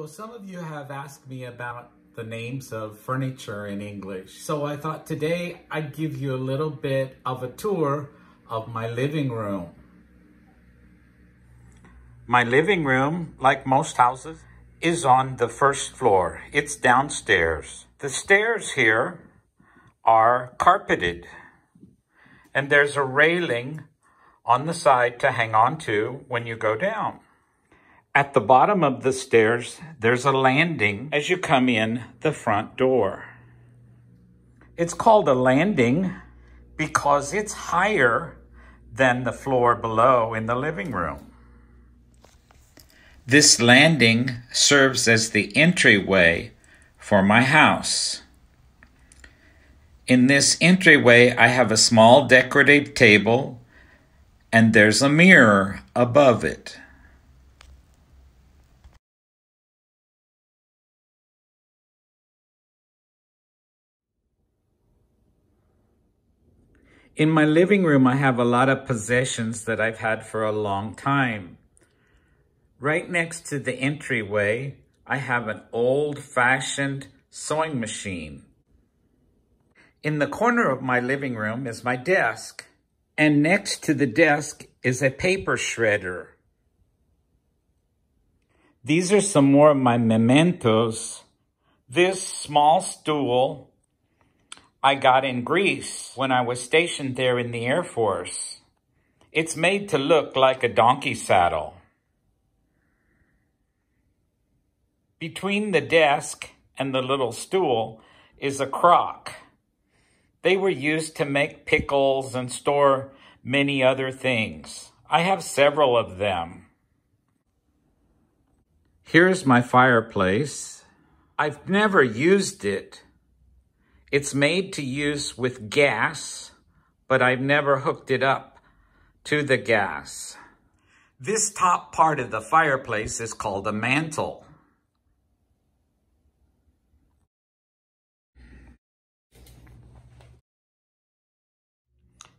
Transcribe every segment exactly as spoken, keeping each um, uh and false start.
So some of you have asked me about the names of furniture in English. So I thought today I'd give you a little bit of a tour of my living room. My living room, like most houses, is on the first floor. It's downstairs. The stairs here are carpeted, and there's a railing on the side to hang on to when you go down. At the bottom of the stairs, there's a landing as you come in the front door. It's called a landing because it's higher than the floor below in the living room. This landing serves as the entryway for my house. In this entryway, I have a small decorative table, and there's a mirror above it. In my living room, I have a lot of possessions that I've had for a long time. Right next to the entryway, I have an old-fashioned sewing machine. In the corner of my living room is my desk, and next to the desk is a paper shredder. These are some more of my mementos. This small stool I got in Greece when I was stationed there in the Air Force. It's made to look like a donkey saddle. Between the desk and the little stool is a crock. They were used to make pickles and store many other things. I have several of them. Here's my fireplace. I've never used it. It's made to use with gas, but I've never hooked it up to the gas. This top part of the fireplace is called a mantel.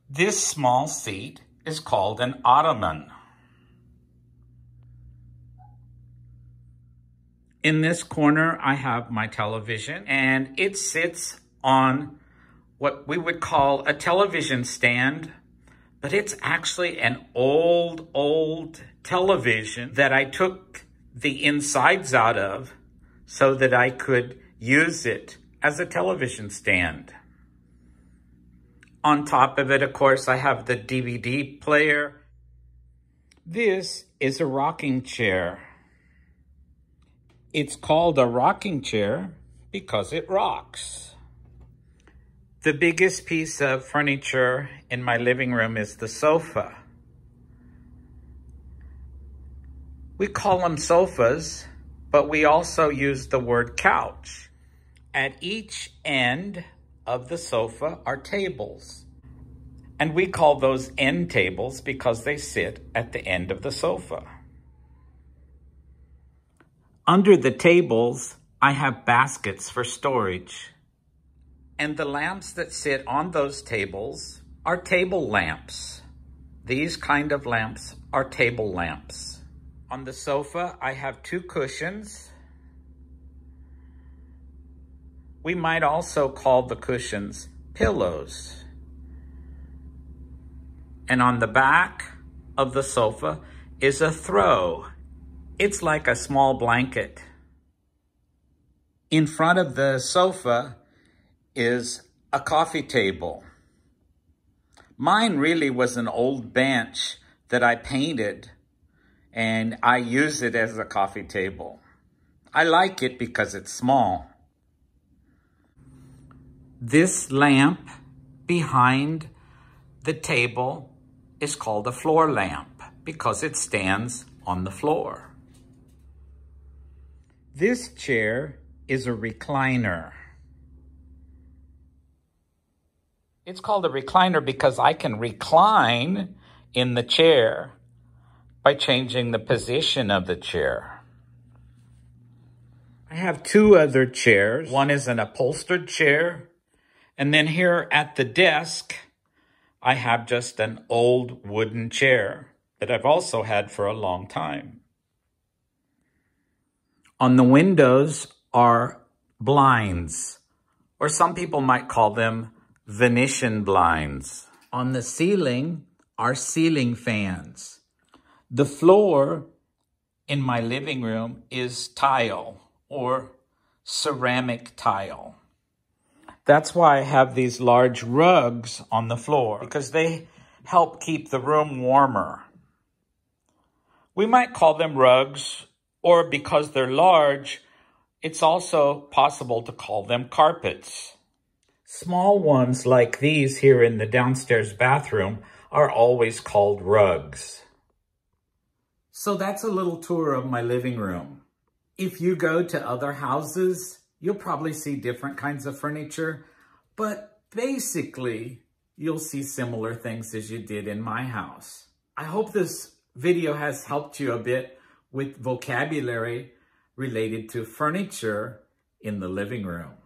This small seat is called an ottoman. In this corner, I have my television, and it sits on what we would call a television stand, but it's actually an old, old television that I took the insides out of so that I could use it as a television stand. On top of it, of course, I have the D V D player. This is a rocking chair. It's called a rocking chair because it rocks. The biggest piece of furniture in my living room is the sofa. We call them sofas, but we also use the word couch. At each end of the sofa are tables, and we call those end tables because they sit at the end of the sofa. Under the tables, I have baskets for storage. And the lamps that sit on those tables are table lamps. These kind of lamps are table lamps. On the sofa, I have two cushions. We might also call the cushions pillows. And on the back of the sofa is a throw. It's like a small blanket. In front of the sofa is a coffee table. Mine really was an old bench that I painted, and I use it as a coffee table. I like it because it's small. This lamp behind the table is called a floor lamp because it stands on the floor. This chair is a recliner. It's called a recliner because I can recline in the chair by changing the position of the chair. I have two other chairs. One is an upholstered chair. And then here at the desk, I have just an old wooden chair that I've also had for a long time. On the windows are blinds, or some people might call them Venetian blinds. On the ceiling are ceiling fans. The floor in my living room is tile or ceramic tile. That's why I have these large rugs on the floor, because they help keep the room warmer. We might call them rugs, or because they're large, it's also possible to call them carpets. Small ones like these here in the downstairs bathroom are always called rugs. So that's a little tour of my living room. If you go to other houses, you'll probably see different kinds of furniture, but basically, you'll see similar things as you did in my house. I hope this video has helped you a bit with vocabulary related to furniture in the living room.